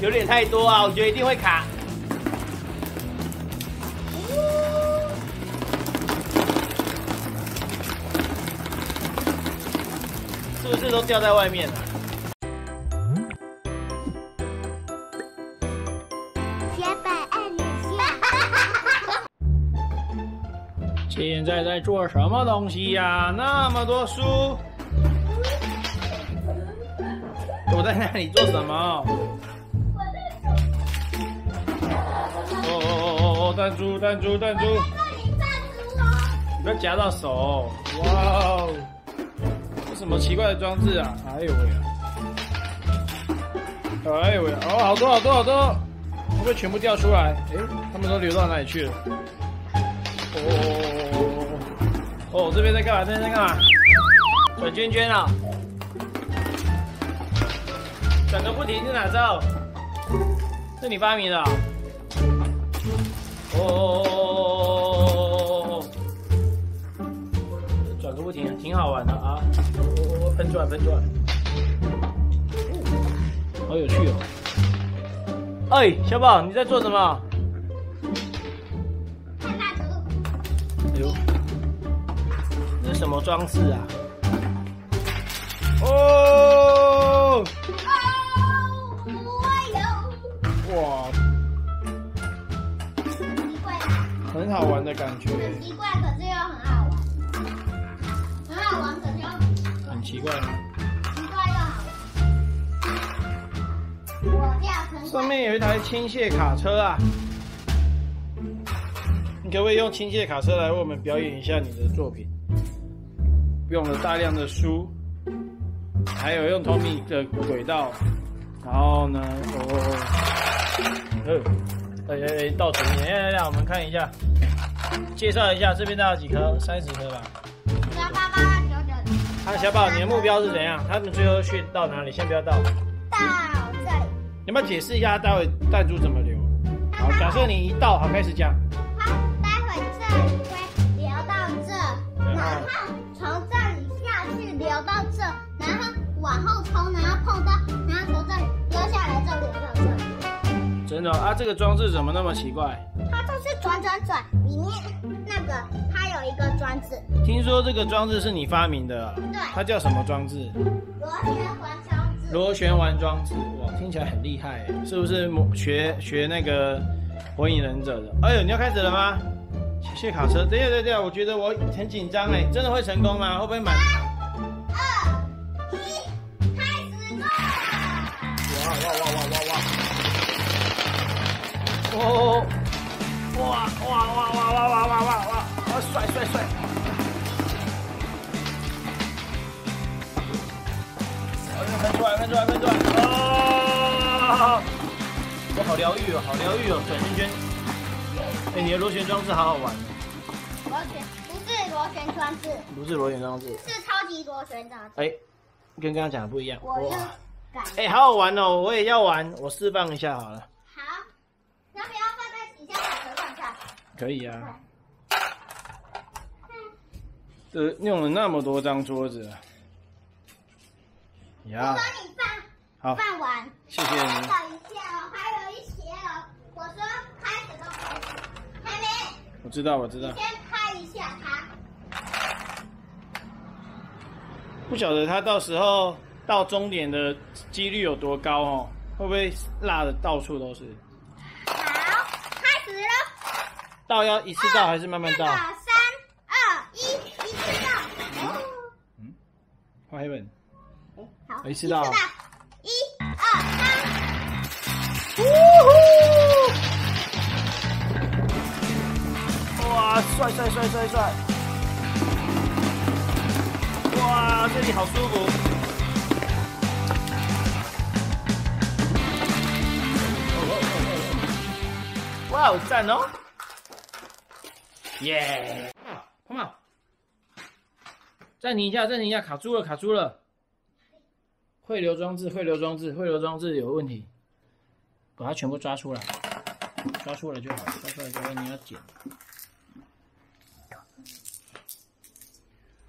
有点太多啊，我觉得一定会卡。是不是都掉在外面了？铁板按一下。现在在做什么东西呀？那么多书。 我在那里做什么？哦，弹珠！不要夹到手！哇哦，这什么奇怪的装置啊！哎呦喂！哎呦喂！哦，好多！会不会全部掉出来？哎，他们都流到哪里去了？哦，这边在干嘛？转圈圈啊！ 转个不停是哪招？是你发明的、哦！转个不停，挺好玩的啊！喷转，好有趣哦！哎，小宝，你在做什么？看蜡烛。哎呦，这是什么装饰啊？哦！ 哇，很好玩的感觉。很奇怪，可是又很好玩。很好玩，可是又很奇怪。奇怪又好玩。我掉成。上面有一台轻械卡车啊！你可不可以用轻械卡车来为我们表演一下你的作品？用了大量的书，还有用 Tommy 的轨道，然后呢，倒数，来，我们看一下，介绍一下这边大概几颗，30颗吧。889。小宝，你的目标是怎样？他们最后去到哪里？先不要到。到这里。有没有解释一下待会弹珠怎么流？好，假设你一到，好开始讲。好，待会这里会流到这，然后从这里下去流到这，然后往后冲，然后碰到，然后从这里流下来，这里流到这。 真的啊，这个装置怎么那么奇怪？它就是转，里面那个它有一个装置。听说这个装置是你发明的、啊？对。它叫什么装置？螺旋丸装置，哇，听起来很厉害，是不是学那个火影忍者的？哎呦，你要开始了吗？谢卡车，等一下，我觉得我很紧张哎，真的会成功吗？会不会满？3、2、1，开始吧！哇！ 哇！帅！喷出来！啊！我好疗愈哦，转圈圈。哎，你的螺旋装置好好玩。不是螺旋装置，是超级螺旋装置。哎，跟刚刚讲的不一样。哇！哎，好好玩哦，我也要玩，我示范一下好了。 可以啊，用了那么多张桌子，呀，好，放完，谢谢你。等一下哦，还有一些哦，我说开始都开始，还没。我知道。先拍一下它。不晓得它到时候到终点的几率有多高哦，会不会辣的到处都是？ 到要一次到还是慢慢到？3、2、1，一次到。画黑本。好，一次到。1、2、3。呜呼！哇，帅！哇，这里好舒服。 哇，好赞哦！耶！胖胖，暂停一下，卡住了！汇流装置有问题，把它全部抓出来，抓出来就好，你要剪。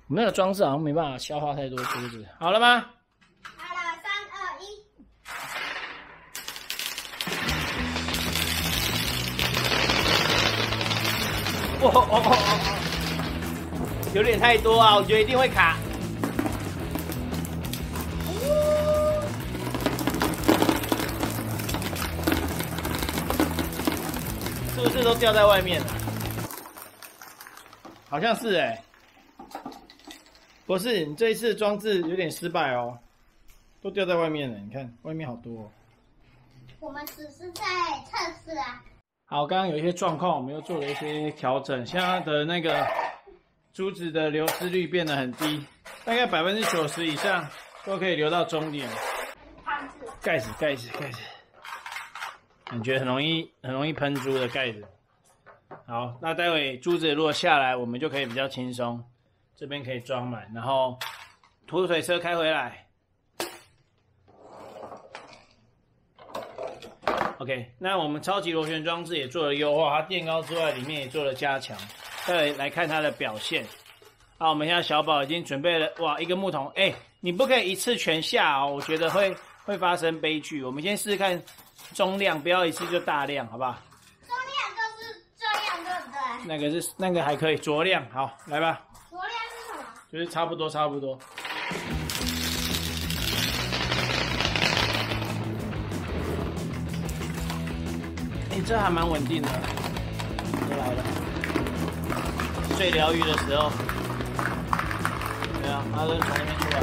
我们那个装置好像没办法消化太多珠子，好了吗？好了，3、2、1。有点太多啊，我觉得一定会卡。是不是都掉在外面了？好像是哎、欸。 博士，你这一次装置有点失败哦，都掉在外面了。你看外面好多、哦。我们只是在测试啊。好，刚刚有一些状况，我们又做了一些调整。现在的那个珠子的流失率变得很低，大概90%以上都可以流到终点。盖子，感觉很容易喷珠的盖子。好，那待会珠子如果下来，我们就可以比较轻松。 这边可以装满，然后土水车开回来。OK， 那我们超级螺旋装置也做了优化，它垫高之外，里面也做了加强。再来看它的表现。好，我们现在小宝已经准备了，哇，一个木桶，哎、欸，你不可以一次全下哦，我觉得会发生悲剧。我们先试试看中量，不要一次就大量，好不好？中量就是这样，对不对？那个还可以，酌量，好，来吧。 就是差不多。哎、欸，这还蛮稳定的。又来了，最疗愈的时候。对啊，阿伦从那边出来。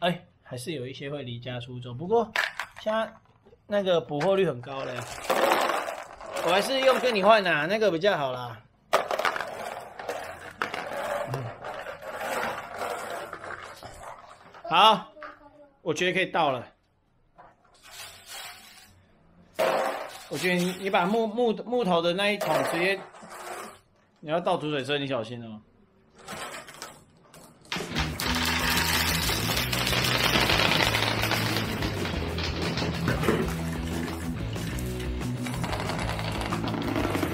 哎、欸，还是有一些会离家出走，不过现在那个捕获率很高嘞。 我还是用跟你换啊，那个比较好啦。好，我觉得可以到了。我觉得你把木头的那一桶直接，你要倒土水车，你小心哦。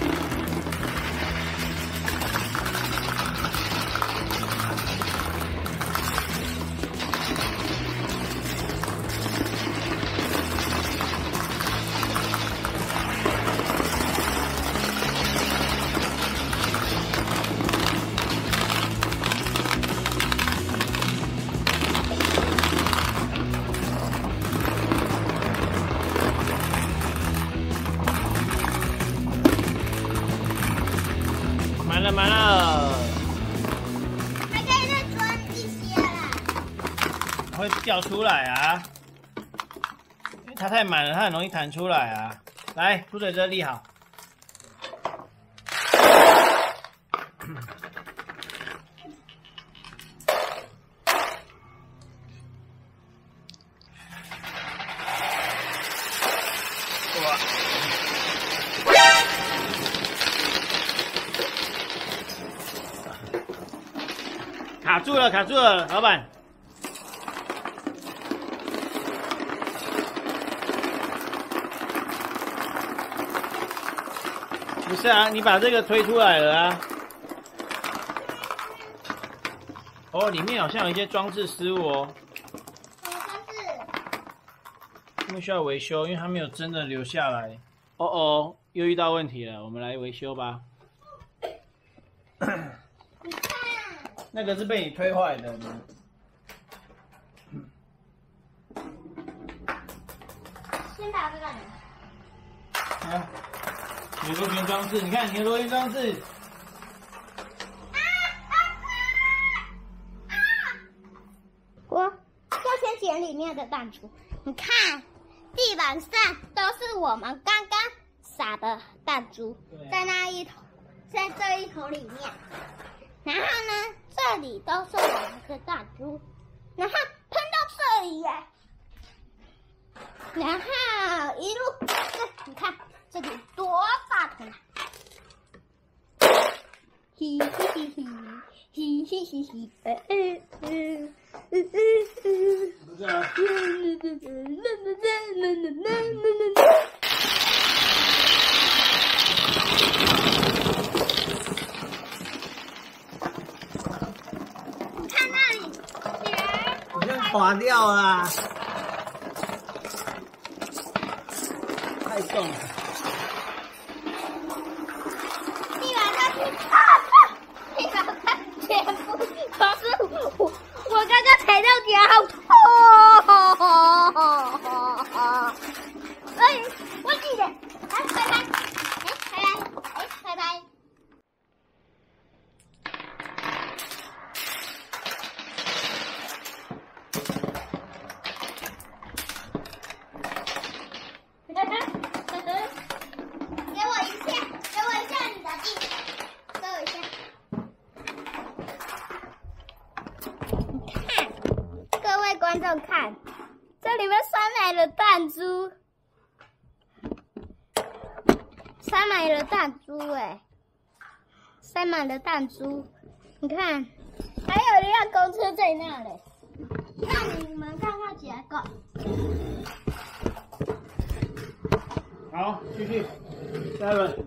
满了，还可以再装一些啦。会掉出来啊，因为它太满了，它很容易弹出来啊。来，出水车立好。哇！ 卡住了，老板。不是啊，你把这个推出来了啊。哦，里面好像有一些装置失误哦。什么装置？因为需要维修，因为它没有真的留下来。哦哦，又遇到问题了，我们来维修吧。那个是被你推坏的。先打这个。啊！你的螺旋装置，你看你的螺旋装置。我先捡里面的弹珠，你看，地板上都是我们刚刚撒的弹珠，啊、在那一桶，在这一桶里面。 然后呢，这里都是我们的弹珠，然后喷到这里耶，然后一路，你看这里多大桶啊！嘿，不是啊。垮掉了、啊！太重了。你把它去啊！你把它全部，可是我刚刚踩到脚，好痛！哎，我记得，哎，拜拜，哎，拜拜，哎，拜拜。 观众看，这里面塞满了弹珠，塞满了弹珠哎，塞满了弹珠，你看，还有一辆公车在那里，让你们看看结果。好，继续，下一轮。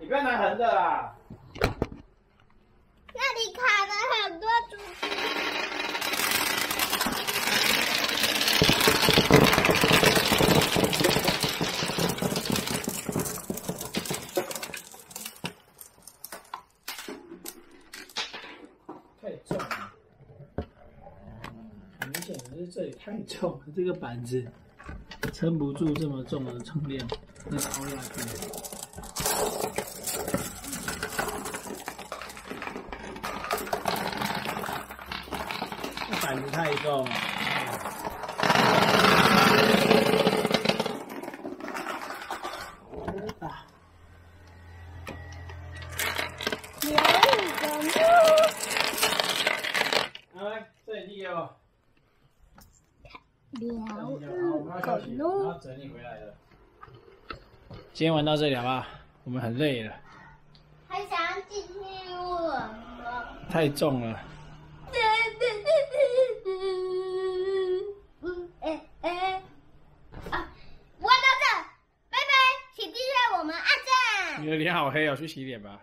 你不要拿横的啦！那里卡了很多竹子。太重了，明显是这里太重了，这个板子撑不住这么重的重量，要凹下去。 板子太重了，来，这里递给我。整理回来了。今天玩到这里好不好？我们很累了。还想继续玩吗？太重了。 你的脸好黑哦，去洗脸吧。